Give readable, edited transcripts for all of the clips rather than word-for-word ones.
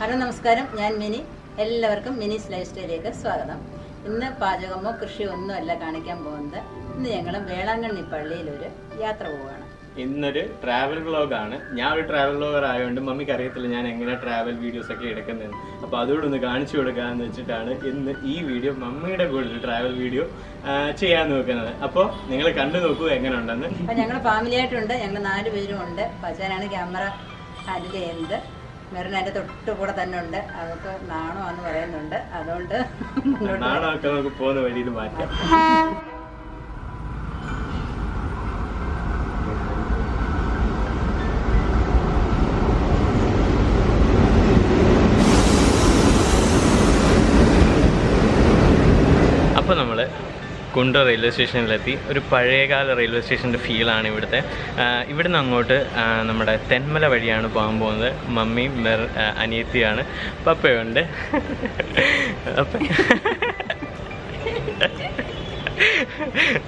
Hello, Namaskaram, Yan Mini, Ellercom, Minis Lifestyle Lake, Swadam. In the Pajagamo, Krishon, Lakanakam Bonda, in the Angle of Velankanni Pali Lude, Yatravana. In the travel vlog, Yavi travel over I and Mummy Karathalan Angular travel videos. A Padu in the Garden showed a gun in the E video, Mummy had a good travel video. Chiano can Apo, Ningla Kanduku Angan under the younger family at under Yanganadi video under Pajana camera at the end. Marinata to put an under, Alco, Nano, and Varanda, Adolta. Nana come for the very much. Apanamala Kunda railway station Lati, Riparega railway station to feel an even Nangote, Namada, Thenmala Vadiana bomb on the Mummy, Mer Anithiana, Papa on the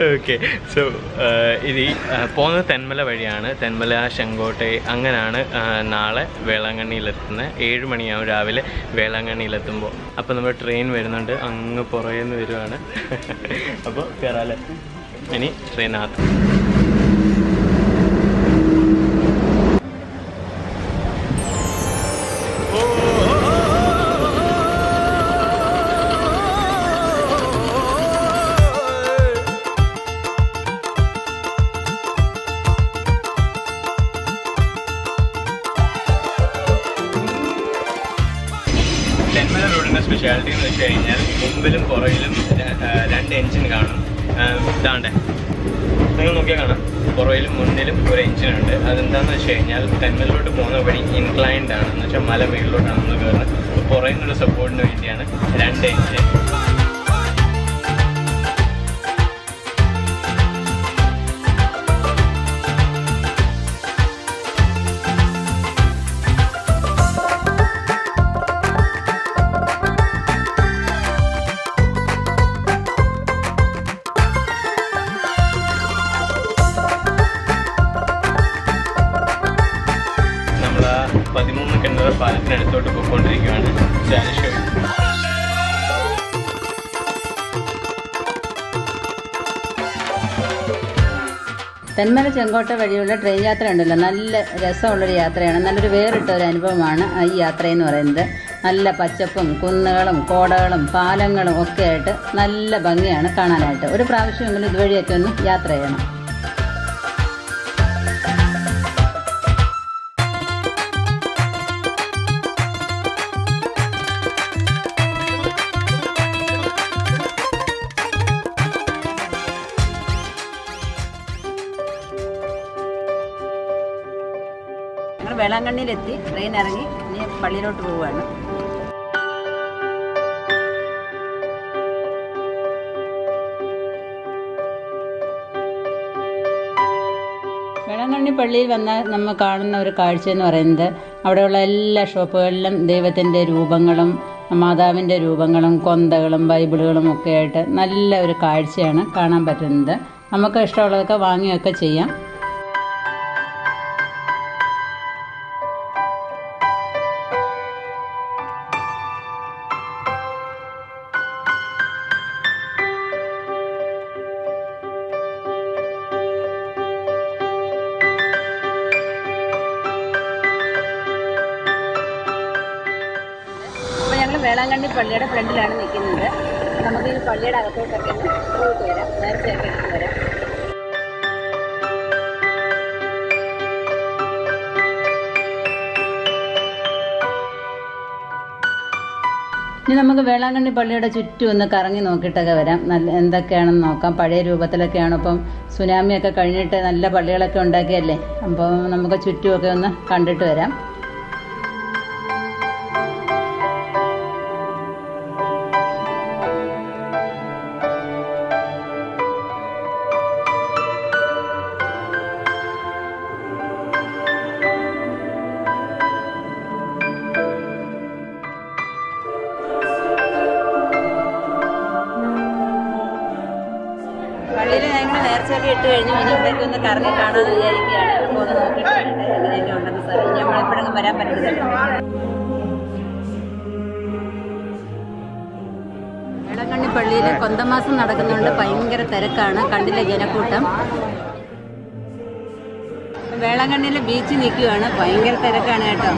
Okay, so this Thenmala Vadiana, Thenmala, Shengottai, Anganana, Nala, Velankanni Latna, 7 Mani Avile, Velankanni Latumbo. Appo namma train varunundu, anga porayenu varana. Appo kerala. Ini train aathu. Speciality in the train, Mumbai and Poroilum, engine engine under the chain, Thenmala to Mono very inclined down, such a Malamilo down the girl, Poroil to support no Indiana, land engine. Thenmala Shengottai Vadiyulla train yatra undallo nalla rasamulla oru yatrayana nalloru veritta oru anubhavamana aa yatra ennu parayunnathu nalla pachappum kunnukalum kodakalum palangalum okke aayittu nalla bhangiyana kaananayittu oru pravasham engil idu vadiyattu onnu yatra cheyanam Velankanni train arangi nee pallilotte povana Velankanni palliyil vanna namma kaanunna oru kaarche ennu parayunde avadeyulla ella shoppukalilum devathinte roopangalum maadavinte roopangalum kondakalum bible okke aayittu nalla oru kaarcheyana kaanan pattunnathu namukku ishtamulladokka vaangiyokka cheyyam Velankanni Palliyude front-ilanu nikkunnathu. Namukku ee palliyude agathottu route varam. Next exit varam. Ini namukku Velankanni Palliyude chuttu onnu karangi nokkittokka varam. Nalla endokkeyanu nokkam. Pazhaya roopathilokkeyaanu ippom tsunami okke kazhinjittu nalla pallikalokku undakiyalle. Appo namukku chuttu okke onnu kandittu varam. പള്ളിയിലെ കൊന്തമാസം നടക്കുന്നുണ്ട്. ഭയങ്കര തിരക്കാണ്, കണ്ടില്ല ജനക്കൂട്ടം. വേളാങ്കണ്ണിയിലെ beach നിൽക്കുകയാണ്, ഭയങ്കര തിരക്കാണ് കേട്ടോ.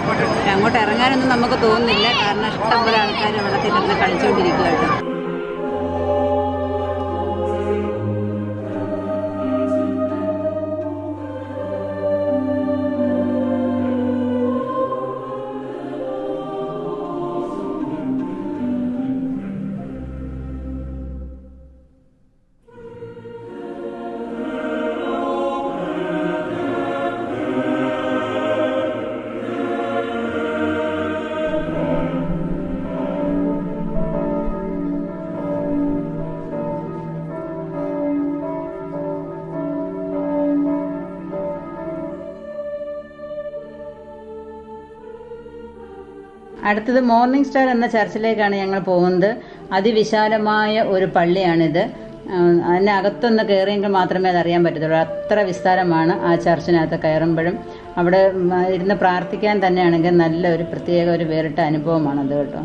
അങ്ങോട്ട് ഇറങ്ങാനൊന്നും നമുക്ക് തോന്നുന്നില്ല, കാരണം ഇഷ്ടംപോലെ ആൾക്കാർ വെള്ളത്തിൽ നിന്ന് കളിച്ചുകൊണ്ടിരിക്കുക കേട്ടോ. അടുത്തത് മോർണിംഗ് സ്റ്റാർ എന്ന ചർച്ചിലേക്കാണ് ഞങ്ങൾ പോകുന്നത്. അതിവിശാലമായ ഒരു പള്ളിയാണിത്. അതിനകത്തൊന്ന് കയറിയെങ്കിൽ മാത്രമേ അതറിയാൻ പറ്റത്തുള്ളൂ, അത്ര വിസ്താരമാണ് ആ ചർച്ചിനകത്ത്. കയറുമ്പോഴും അവിടെ ഇരുന്ന് പ്രാർത്ഥിക്കാൻ തന്നെയാണെങ്കിൽ നല്ലൊരു പ്രത്യേക ഒരു വേറിട്ട അനുഭവമാണത് കേട്ടോ.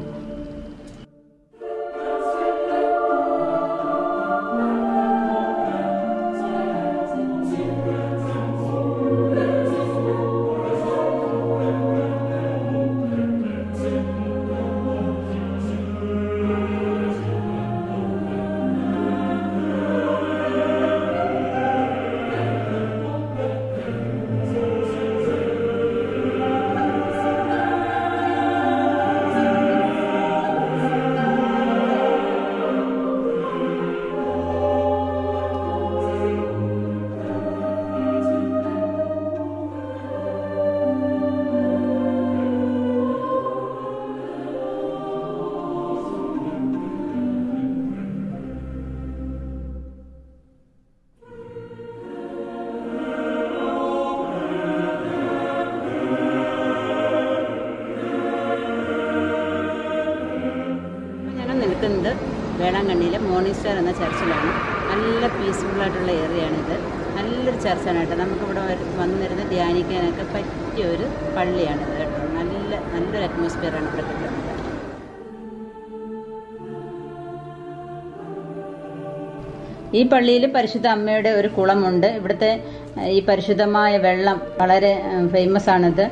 വേളാങ്കണ്ണിയിലെ മോർണിംഗ് സ്റ്റാർ എന്ന ചർച്ചിലാണ്. നല്ല പീസ്ഫുള്ളായിട്ടുള്ള ഏരിയയാണിത്. നല്ലൊരു ചർച്ചാണ് കേട്ടോ. നമുക്കിവിടെ വന്നിരുന്ന് ധ്യാനിക്കാനൊക്കെ പറ്റിയ ഒരു പള്ളിയാണിത് കേട്ടോ. നല്ലൊരു അറ്റ്മോസ്ഫിയറാണ് ഇവിടെ കിട്ടുന്നത്. ഈ പള്ളിയിൽ പരിശുദ്ധ അമ്മയുടെ ഒരു കുളമുണ്ട്. ഇവിടുത്തെ ഈ പരിശുദ്ധമായ വെള്ളം വളരെ ഫേമസ് ആണിത്.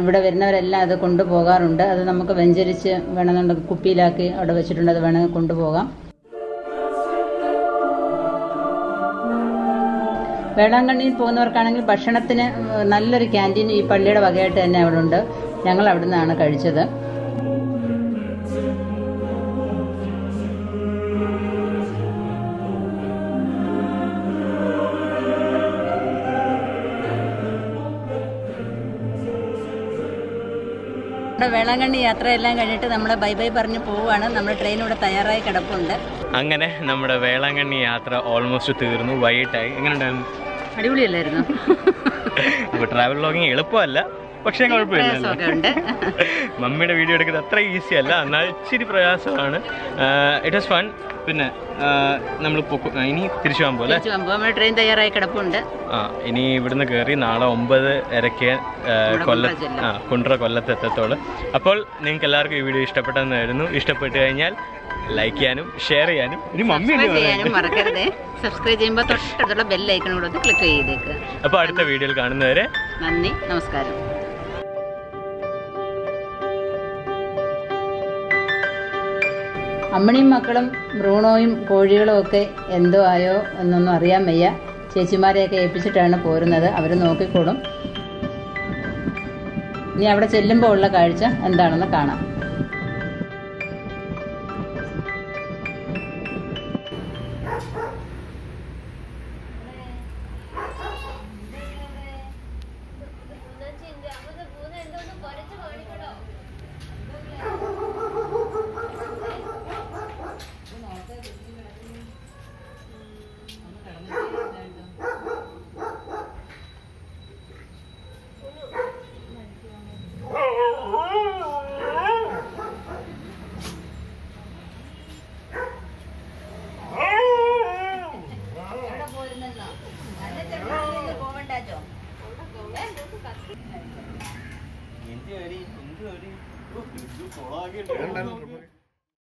ഇവിടെ വരുന്നവരെല്ലാം അത് കൊണ്ടുപോകാറുണ്ട്. അത് നമുക്ക് വെഞ്ചരിച്ച് വേണമെന്നുണ്ടെങ്കിൽ കുപ്പിയിലാക്കി അവിടെ വെച്ചിട്ടുണ്ട്, അത് വേണമെങ്കിൽ കൊണ്ടുപോകാം. വേളാങ്കണ്ണിയിൽ പോകുന്നവർക്കാണെങ്കിൽ ഭക്ഷണത്തിന് നല്ലൊരു ക്യാൻറ്റീൻ ഈ പള്ളിയുടെ വകയായിട്ട് തന്നെ അവിടെ ഉണ്ട്. ഞങ്ങൾ അവിടെ നിന്നാണ് കഴിച്ചത്. നമ്മുടെ വേളാങ്കണ്ണി യാത്രയെല്ലാം കഴിഞ്ഞിട്ട് നമ്മൾ ബൈ ബൈ പറഞ്ഞ് പോവുകയാണ്. നമ്മുടെ ട്രെയിൻ ഇവിടെ തയ്യാറായി കിടപ്പുണ്ട്. അങ്ങനെ നമ്മുടെ വേളാങ്കണ്ണി യാത്ര ഓൾമോസ്റ്റ് തീർന്നു, വൈകിട്ടായി. എങ്ങനെയുണ്ടായിരുന്നു? അടിപൊളിയല്ലായിരുന്നു? അപ്പോൾ ട്രാവൽ വ്ളോഗിങ് എളുപ്പമല്ല, പക്ഷേ കുഴപ്പമില്ല. മമ്മിയുടെ വീഡിയോ എടുക്കുന്നത് അത്ര ഈസി അല്ല, എന്നാൽ ഇച്ചിരി പ്രയാസമാണ്. It was fun. പിന്നെ നമ്മൾ ഇനി തിരിച്ചു പോകാൻ പോലെ ട്രെയിൻ തയ്യാറായി കിടപ്പുണ്ട്. ആ, ഇനി ഇവിടുന്ന് കയറി നാളെ 9:30 കൊല്ലത്ത് എത്തത്തോളൂ. അപ്പോൾ നിങ്ങൾക്ക് എല്ലാവർക്കും ഈ വീഡിയോ ഇഷ്ടപ്പെട്ടെന്നായിരുന്നു. ഇഷ്ടപ്പെട്ട് കഴിഞ്ഞാൽ ലൈക്ക് ചെയ്യാനും ഷെയർ ചെയ്യാനും ഇനി മമ്മി മറക്കരുത്. സബ്സ്ക്രൈബ് ചെയ്യുമ്പോൾ തൊട്ടടുത്തുള്ള ബെൽ ഐക്കൺ കൂടെ ക്ലിക്ക് ചെയ്തേക്കുക. അപ്പോൾ അടുത്ത വീഡിയോയിൽ കാണുന്നവരെ നന്ദി, നമസ്കാരം. അമ്മണിയും മക്കളും ബ്രൂണോയും കോഴികളും ഒക്കെ എന്തോ ആയോ എന്നൊന്നും അറിയാൻ വയ്യ. ചേച്ചിമാരെയൊക്കെ ഏൽപ്പിച്ചിട്ടാണ് പോരുന്നത്, അവർ നോക്കിക്കോളും. ഇനി അവിടെ ചെല്ലുമ്പോൾ ഉള്ള കാഴ്ച എന്താണെന്ന് കാണാം. Thank you.